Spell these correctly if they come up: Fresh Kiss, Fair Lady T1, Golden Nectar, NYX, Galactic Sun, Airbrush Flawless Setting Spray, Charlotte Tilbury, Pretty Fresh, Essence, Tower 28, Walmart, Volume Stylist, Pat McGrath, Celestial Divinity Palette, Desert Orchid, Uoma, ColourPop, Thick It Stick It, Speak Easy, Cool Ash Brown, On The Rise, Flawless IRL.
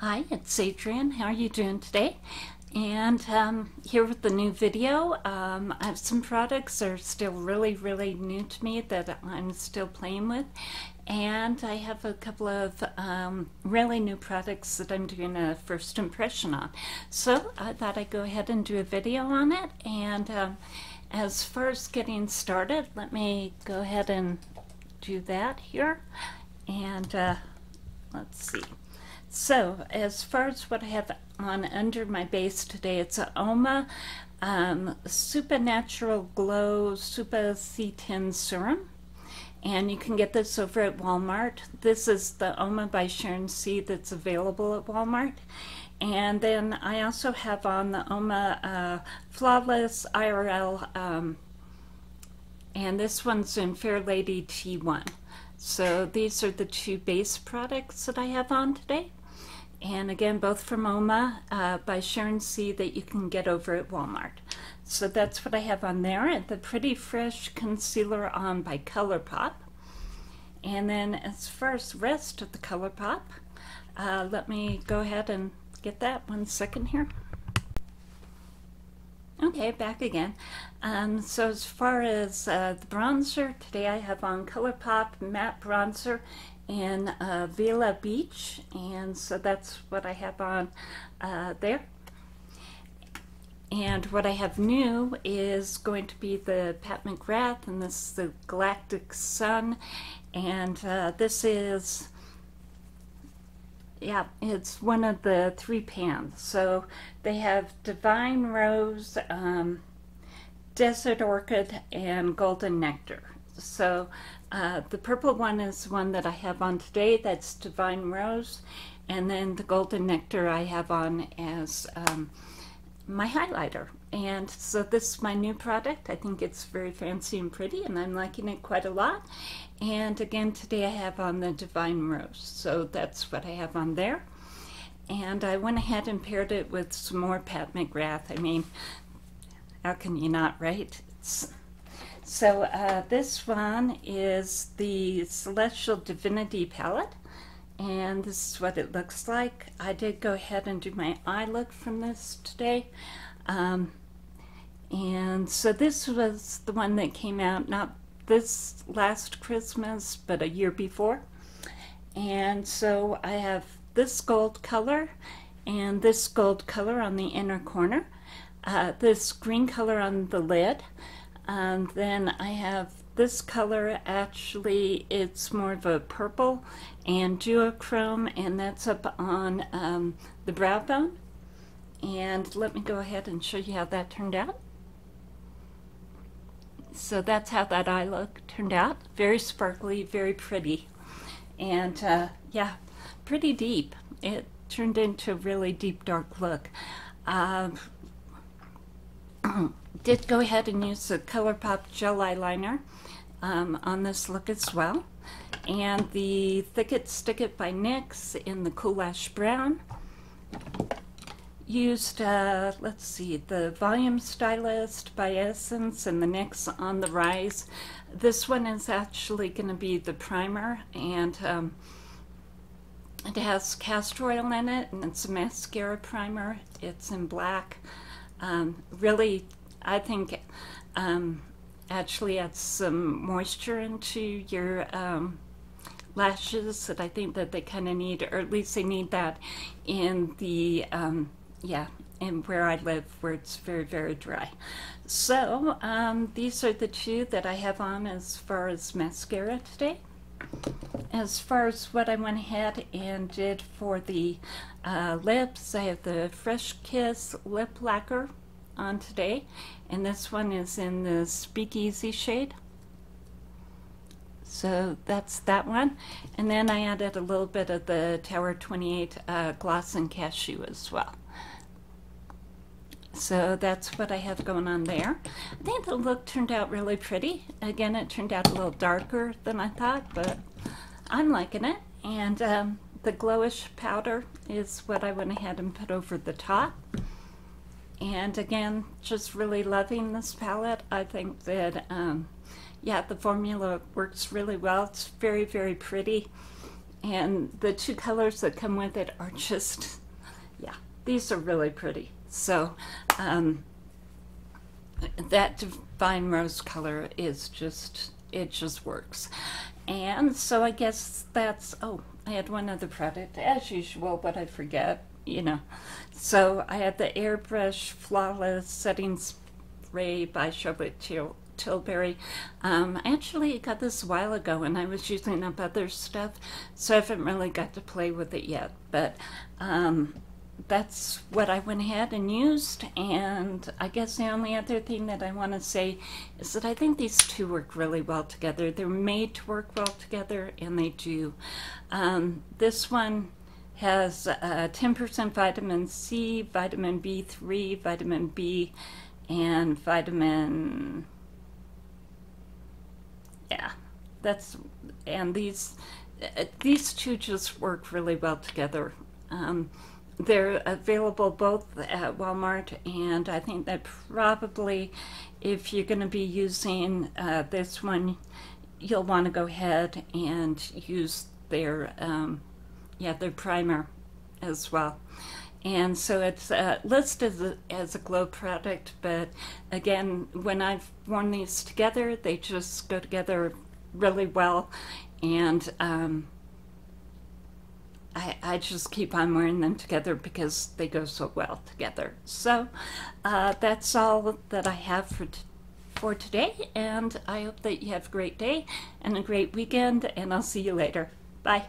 Hi, it's Adrienne. How are you doing today? And here with the new video. I have some products that are still really new to me that I'm still playing with, and I have a couple of really new products that I'm doing a first impression on. So I thought I'd go ahead and do a video on it. And as far as getting started, let me go ahead and do that here. And let's see. So as far as what I have on under my base today, it's a Uoma Supernatural Glow Super C10 Serum, and you can get this over at Walmart. This is the Uoma by Sharon C. that's available at Walmart. And then I also have on the Uoma Flawless IRL, and this one's in Fair Lady T1. So these are the two base products that I have on today. And again, both from Uoma by Sharon C. that you can get over at Walmart. So that's what I have on there. And the Pretty Fresh Concealer on by ColourPop. And then as far as the rest of the ColourPop, let me go ahead and get that one second here. Okay, back again. So as far as the bronzer, today I have on ColourPop Matte Bronzer in Avila Beach, and so that's what I have on there. And what I have new is going to be the Pat McGrath, and this is the Galactic Sun, and this is, yeah, it's one of the three pans. So they have Divine Rose, Desert Orchid, and Golden Nectar. So the purple one is the one that I have on today. That's Divine Rose. And then the Golden Nectar I have on as my highlighter. And so this is my new product. I think it's very fancy and pretty, and I'm liking it quite a lot. And again, today I have on the Divine Rose, so that's what I have on there. And I went ahead and paired it with some more Pat McGrath. I mean, how can you not, right? So this one is the Celestial Divinity Palette, and this is what it looks like. I did go ahead and do my eye look from this today. And so this was the one that came out not this last Christmas, but a year before. And so I have this gold color and this gold color on the inner corner, this green color on the lid, and then I have this color. Actually, it's more of a purple and duochrome, and that's up on the brow bone. And let me go ahead and show you how that turned out. So that's how that eye look turned out. Very sparkly, very pretty, and yeah, pretty deep. It turned into a really deep dark look. Did go ahead and use the ColourPop gel eyeliner on this look as well, and the Thick It Stick It by NYX in the Cool Ash Brown. Used, let's see, the Volume Stylist by Essence and the NYX On The Rise. This one is actually going to be the primer, and it has castor oil in it, and it's a mascara primer. It's in black. Really, I think, actually adds some moisture into your lashes that I think that they kind of need, or at least they need that in the yeah, and where I live, where it's very dry. So these are the two that I have on as far as mascara today. As far as what I went ahead and did for the lips, I have the Fresh Kiss lip lacquer on today, and this one is in the Speakeasy shade. So that's that one, and then I added a little bit of the Tower 28 gloss and cashew as well. So that's what I have going on there. I think the look turned out really pretty. Again, it turned out a little darker than I thought, but I'm liking it. And the glowish powder is what I went ahead and put over the top. And again, just really loving this palette. I think that yeah, the formula works really well. It's very pretty, and the two colors that come with it are just, yeah, these are really pretty. So that Divine Rose color is just, it just works. And so I guess that's, oh, I had one other product as usual, but I forget, you know. So I had the Airbrush Flawless Setting Spray by Charlotte Tilbury. I actually got this a while ago and I was using up other stuff, so I haven't really got to play with it yet. But that's what I went ahead and used, and I guess the only other thing that I want to say is that I think these two work really well together. They're made to work well together, and they do. This one has 10% vitamin C, vitamin B3, vitamin B, and vitamin... yeah, that's... and these two just work really well together. They're available both at Walmart, and I think that probably if you're going to be using this one, you'll want to go ahead and use their their primer as well. And so it's listed as a glow product, but again, when I've worn these together, they just go together really well, and I just keep on wearing them together because they go so well together. So that's all that I have for today, and I hope that you have a great day and a great weekend, and I'll see you later. Bye.